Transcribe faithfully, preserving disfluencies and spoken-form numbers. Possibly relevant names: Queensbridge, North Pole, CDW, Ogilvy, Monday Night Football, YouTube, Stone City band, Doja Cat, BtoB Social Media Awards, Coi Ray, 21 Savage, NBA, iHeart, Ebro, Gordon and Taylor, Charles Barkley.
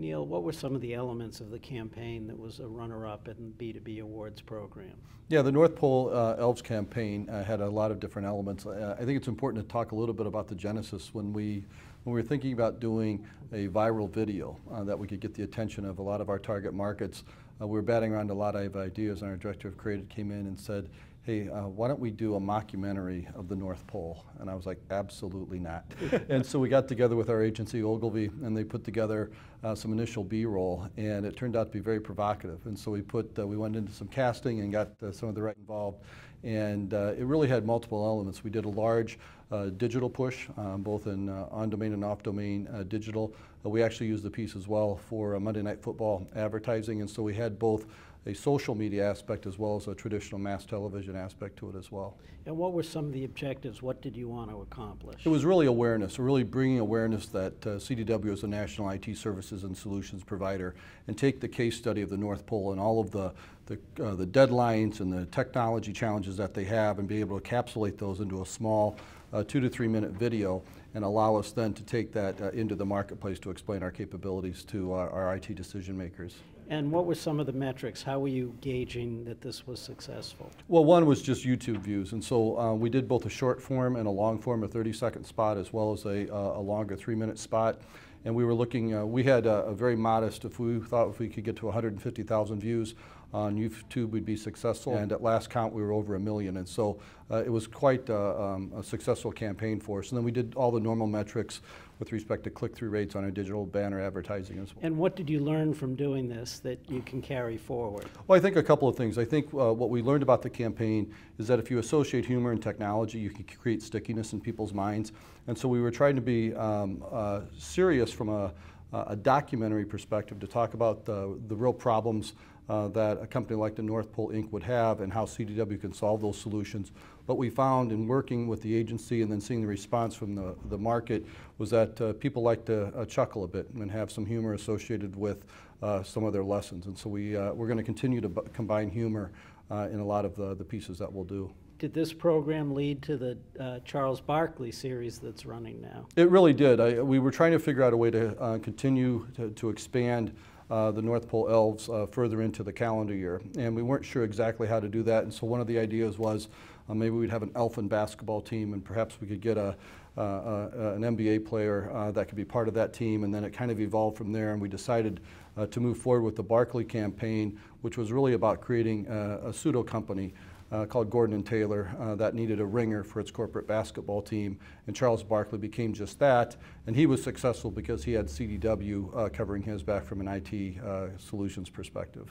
Neil, what were some of the elements of the campaign that was a runner-up in the B two B awards program? Yeah, the North Pole uh, Elves campaign uh, had a lot of different elements. Uh, I think it's important to talk a little bit about the genesis when we when we were thinking about doing a viral video uh, that we could get the attention of a lot of our target markets. Uh, we were batting around a lot of ideas, and our director of creative came in and said, hey, uh, why don't we do a mockumentary of the North Pole? And I was like, absolutely not. And so we got together with our agency, Ogilvy, and they put together uh, some initial B-roll, and it turned out to be very provocative. And so we put, uh, we went into some casting and got uh, some of the right involved, and uh, it really had multiple elements. We did a large uh, digital push, um, both in uh, on-domain and off-domain uh, digital. Uh, we actually used the piece as well for uh, Monday Night Football advertising, and so we had both a social media aspect as well as a traditional mass television aspect to it as well. And what were some of the objectives? What did you want to accomplish? It was really awareness, really bringing awareness that uh, C D W is a national I T services and solutions provider, and take the case study of the North Pole and all of the the, uh, the deadlines and the technology challenges that they have, and be able to encapsulate those into a small uh, two to three minute video, and allow us then to take that uh, into the marketplace to explain our capabilities to our, our I T decision makers. And what were some of the metrics? How were you gauging that this was successful? Well, one was just YouTube views, and so uh, we did both a short form and a long form, a thirty second spot, as well as a, uh, a longer three minute spot. And we were looking, uh, we had a, a very modest, if we thought if we could get to one hundred fifty thousand views on YouTube, we'd be successful. And at last count, we were over a million. And so uh, it was quite uh, um, a successful campaign for us. And then we did all the normal metrics with respect to click-through rates on our digital banner advertising as well. And what did you learn from doing this that you can carry forward? Well, I think a couple of things. I think uh, what we learned about the campaign is that if you associate humor and technology, you can create stickiness in people's minds. And so we were trying to be um, uh, serious from a, a documentary perspective to talk about the, the real problems Uh, that a company like the North Pole Incorporated would have, and how C D W can solve those solutions. What we found in working with the agency and then seeing the response from the, the market was that uh, people like to uh, chuckle a bit and have some humor associated with uh, some of their lessons. And so we, uh, we're going to continue to b combine humor uh, in a lot of the, the pieces that we'll do. Did this program lead to the uh, Charles Barkley series that's running now? It really did. I, we were trying to figure out a way to uh, continue to, to expand Uh, the North Pole Elves uh, further into the calendar year. And we weren't sure exactly how to do that, and so one of the ideas was uh, maybe we'd have an Elfin basketball team, and perhaps we could get a, uh, uh, an N B A player uh, that could be part of that team, and then it kind of evolved from there, and we decided uh, to move forward with the Barkley campaign, which was really about creating a, a pseudo company Uh, called Gordon and Taylor uh, that needed a ringer for its corporate basketball team, and Charles Barkley became just that, and he was successful because he had C D W uh, covering his back from an I T uh, solutions perspective.